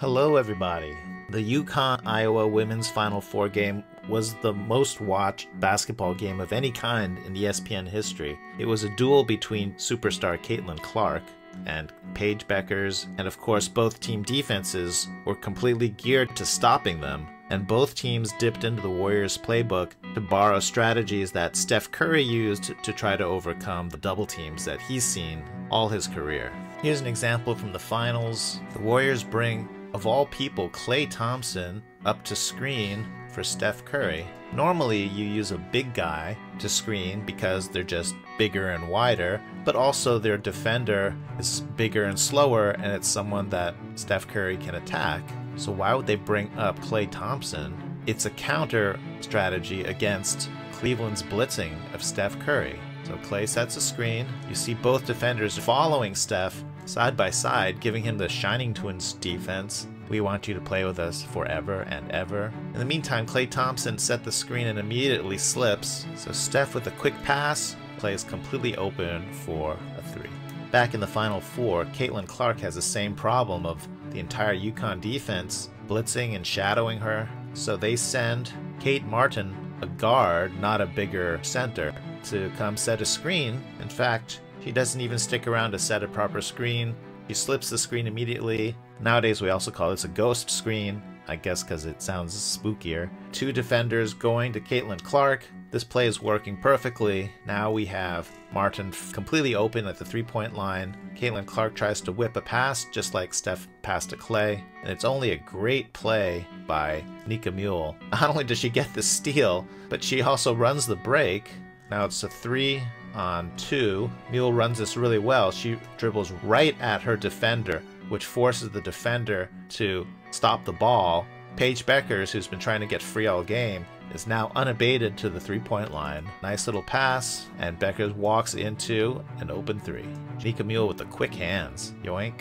Hello everybody. The UConn-Iowa women's Final Four game was the most watched basketball game of any kind in ESPN history. It was a duel between superstar Caitlin Clark and Paige Bueckers, and of course both team defenses were completely geared to stopping them, and both teams dipped into the Warriors playbook to borrow strategies that Steph Curry used to try to overcome the double teams that he's seen all his career. Here's an example from the finals. The Warriors bring, of all people, Klay Thompson up to screen for Steph Curry. Normally you use a big guy to screen because they're just bigger and wider, but also their defender is bigger and slower, and it's someone that Steph Curry can attack. So why would they bring up Klay Thompson? It's a counter strategy against Cleveland's blitzing of Steph Curry. So Klay sets a screen. You see both defenders following Steph side by side, giving him the Shining Twins defense. We want you to play with us forever and ever. In the meantime, Klay Thompson set the screen and immediately slips. So Steph with a quick pass, Klay is completely open for a three. Back in the Final Four, Caitlin Clark has the same problem of the entire UConn defense blitzing and shadowing her. So they send Kate Martin, a guard, not a bigger center, to come set a screen. In fact, she doesn't even stick around to set a proper screen. She slips the screen immediately. Nowadays we also call this a ghost screen, I guess because it sounds spookier. Two defenders going to Caitlin Clark. This play is working perfectly. Now we have Martin completely open at the three-point line. Caitlin Clark tries to whip a pass just like Steph passed to Klay. And it's only a great play by Nika Mühl. Not only does she get the steal, but she also runs the break. Now it's a 3-on-2. Mühl runs this really well. She dribbles right at her defender, which forces the defender to stop the ball. Paige Bueckers, who's been trying to get free all game, is now unabated to the three-point line. Nice little pass, and Bueckers walks into an open three. Nika Mühl with the quick hands. Yoink.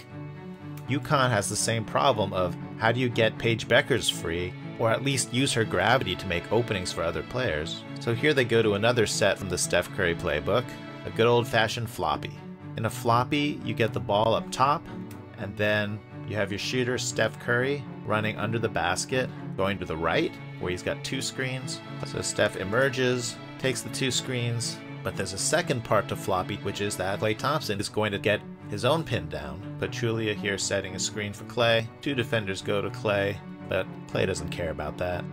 UConn has the same problem of how do you get Paige Bueckers free, or at least use her gravity to make openings for other players. So here they go to another set from the Steph Curry playbook, a good old-fashioned floppy. In a floppy, you get the ball up top, and then you have your shooter, Steph Curry, running under the basket, going to the right, where he's got two screens. So Steph emerges, takes the two screens, but there's a second part to floppy, which is that Klay Thompson is going to get his own pin down. Pachulia here setting a screen for Klay. Two defenders go to Klay, but Klay doesn't care about that.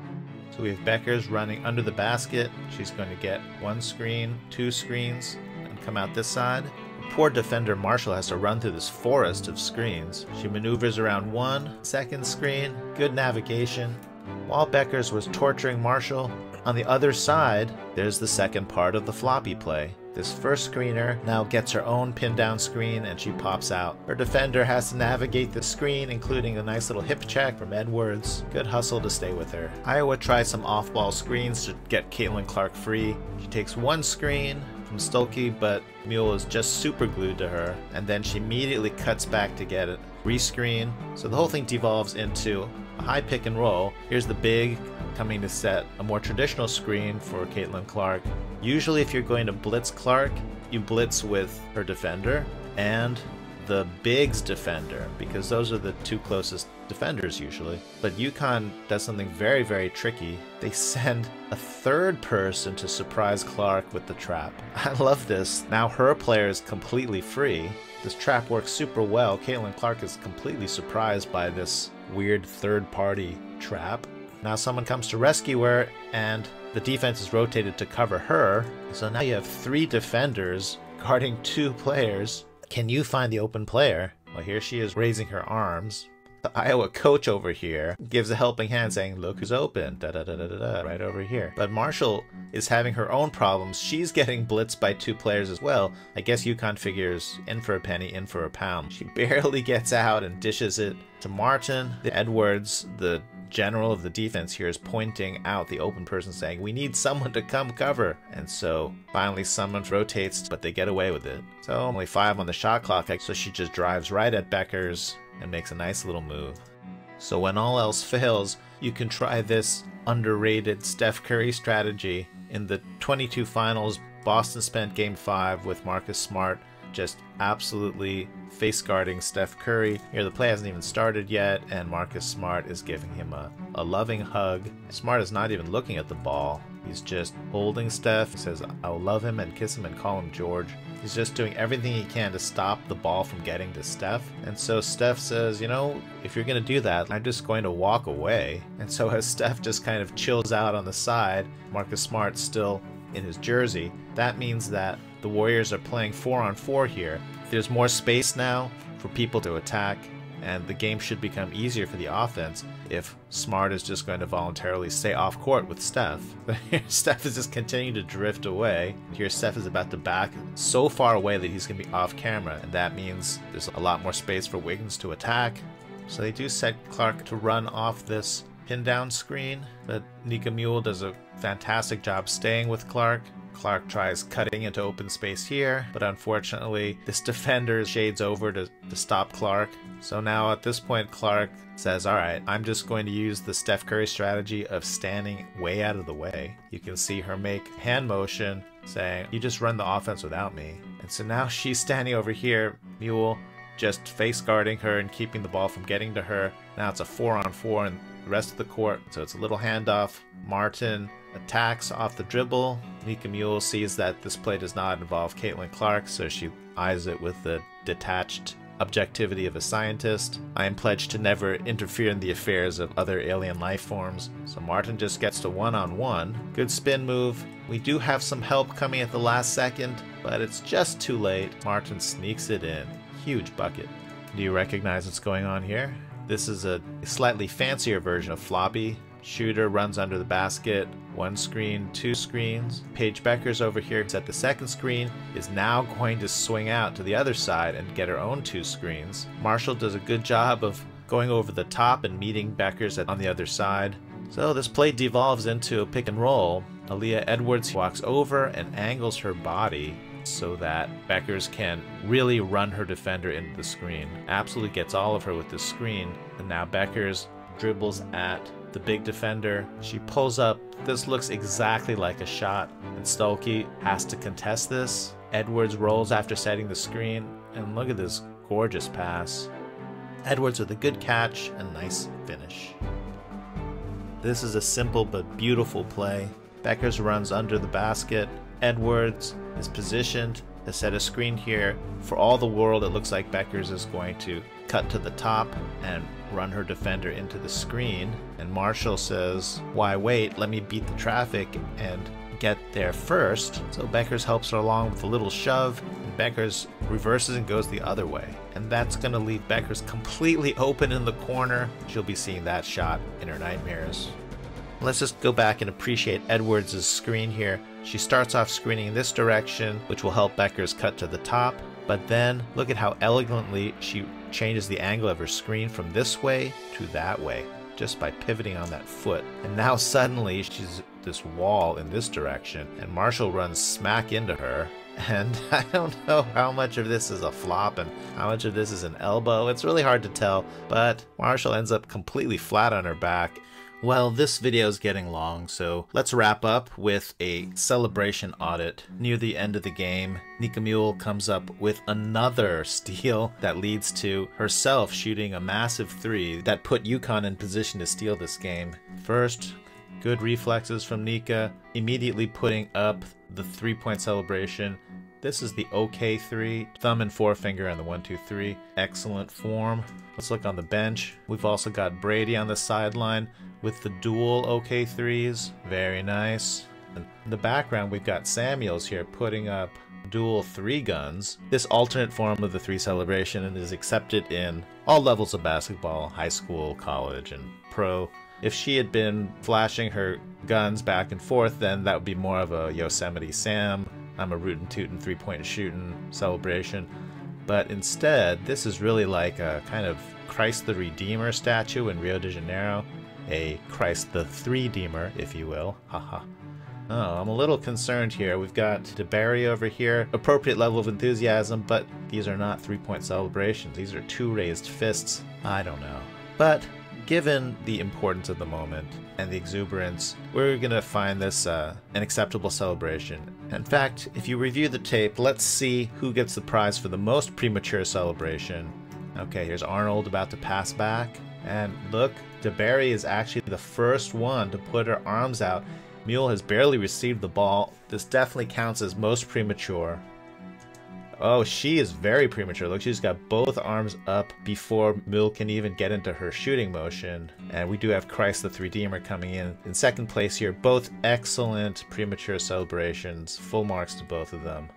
So we have Bueckers running under the basket. She's going to get one screen, two screens, and come out this side. Poor defender Marshall has to run through this forest of screens. She maneuvers around one, second screen, good navigation. While Bueckers was torturing Marshall, on the other side, there's the second part of the floppy play. This first screener now gets her own pin-down screen, and she pops out. Her defender has to navigate the screen, including a nice little hip check from Edwards. Good hustle to stay with her. Iowa tries some off-ball screens to get Caitlin Clark free. She takes one screen from Stokey, but Mühl is just super glued to her, and then she immediately cuts back to get it. Rescreen. So the whole thing devolves into a high pick and roll. Here's the big coming to set a more traditional screen for Caitlin Clark. Usually if you're going to blitz Clark, you blitz with her defender and the big's defender, because those are the two closest defenders usually. But UConn does something very, very tricky. They send a third person to surprise Clark with the trap. I love this. Now her player is completely free. This trap works super well. Caitlin Clark is completely surprised by this weird third-party trap. Now someone comes to rescue her, and the defense is rotated to cover her. So now you have three defenders guarding two players. Can you find the open player? Well, here she is raising her arms. The Iowa coach over here gives a helping hand saying, look who's open, da-da-da-da-da, right over here. But Marshall is having her own problems. She's getting blitzed by two players as well. I guess UConn figures in for a penny, in for a pound. She barely gets out and dishes it to Martin. Edwards, the general of the defense here, is pointing out the open person saying, we need someone to come cover. And so finally someone rotates, but they get away with it. So only 5 on the shot clock, so she just drives right at Bueckers and makes a nice little move. So when all else fails, you can try this underrated Steph Curry strategy. In the 22 finals, Boston spent game 5 with Marcus Smart just absolutely face guarding Steph Curry. Here, the play hasn't even started yet, and Marcus Smart is giving him a loving hug. Smart is not even looking at the ball. He's just holding Steph. He says, I'll love him and kiss him and call him George. He's just doing everything he can to stop the ball from getting to Steph. And so Steph says, you know, if you're going to do that, I'm just going to walk away. And so as Steph just kind of chills out on the side, Marcus Smart still in his jersey, that means that the Warriors are playing 4-on-4 here. There's more space now for people to attack, and the game should become easier for the offense if Smart is just going to voluntarily stay off court with Steph. Steph is just continuing to drift away. Here Steph is about to back so far away that he's going to be off camera, and that means there's a lot more space for Wiggins to attack. So they do set Clark to run off this pin-down screen, but Nika Mühl does a fantastic job staying with Clark. Clark tries cutting into open space here, but unfortunately this defender shades over to stop Clark. So now at this point Clark says, alright, I'm just going to use the Steph Curry strategy of standing way out of the way. You can see her make hand motion saying, you just run the offense without me. And so now she's standing over here, Mühl just face guarding her and keeping the ball from getting to her. Now it's a 4-on-4 and the rest of the court, so it's a little handoff. Martin attacks off the dribble. Nika Mühl sees that this play does not involve Caitlin Clark, so she eyes it with the detached objectivity of a scientist. I am pledged to never interfere in the affairs of other alien life forms. So Martin just gets to 1-on-1. Good spin move. We do have some help coming at the last second, but it's just too late. Martin sneaks it in. Huge bucket. Do you recognize what's going on here? This is a slightly fancier version of floppy. Shooter runs under the basket, one screen, two screens. Paige Bueckers over here at the second screen is now going to swing out to the other side and get her own two screens. Marshall does a good job of going over the top and meeting Bueckers on the other side. So this play devolves into a pick and roll. Aaliyah Edwards walks over and angles her body so that Bueckers can really run her defender into the screen. Absolutely gets all of her with this screen. And now Bueckers dribbles at the big defender. She pulls up. This looks exactly like a shot, and Stokey has to contest this. Edwards rolls after setting the screen, and look at this gorgeous pass. Edwards with a good catch and nice finish. This is a simple but beautiful play. Bueckers runs under the basket. Edwards is positioned to set a screen here. For all the world, it looks like Bueckers is going to cut to the top and run her defender into the screen, and Marshall says, why wait, let me beat the traffic and get there first. So Bueckers helps her along with a little shove, and Bueckers reverses and goes the other way, and that's going to leave Bueckers completely open in the corner. She'll be seeing that shot in her nightmares. Let's just go back and appreciate Edwards' screen here. She starts off screening this direction, which will help Bueckers cut to the top, but then look at how elegantly she changes the angle of her screen from this way to that way, just by pivoting on that foot. And now suddenly she's this wall in this direction, and Marshall runs smack into her. And I don't know how much of this is a flop and how much of this is an elbow. It's really hard to tell, but Marshall ends up completely flat on her back. Well, this video is getting long, so let's wrap up with a celebration audit. Near the end of the game, Nika Mühl comes up with another steal that leads to herself shooting a massive three that put UConn in position to steal this game. First, good reflexes from Nika, immediately putting up the three-point celebration. This is the OK three, thumb and forefinger on the 1, 2, 3. Excellent form. Let's look on the bench. We've also got Brady on the sideline with the dual OK threes. Very nice. In the background, we've got Samuels here putting up dual three guns. This alternate form of the three celebration and is accepted in all levels of basketball, high school, college, and pro. If she had been flashing her guns back and forth, then that would be more of a Yosemite Sam, I'm a rootin' tootin' three-point shootin' celebration. But instead, this is really like a kind of Christ the Redeemer statue in Rio de Janeiro. A Christ the Three-Deemer, if you will. Haha. Oh, I'm a little concerned here. We've got DeBerry over here. Appropriate level of enthusiasm, but these are not three-point celebrations. These are two raised fists. I don't know. But given the importance of the moment and the exuberance, we're going to find this an acceptable celebration. In fact, if you review the tape, let's see who gets the prize for the most premature celebration. Okay, here's Arnold about to pass back. And look, DeBerry is actually the first one to put her arms out. Mühl has barely received the ball. This definitely counts as most premature. Oh, she is very premature. Look, she's got both arms up before Mühl can even get into her shooting motion. And we do have Christ the Three-Deemer coming in second place here. Both excellent premature celebrations. Full marks to both of them.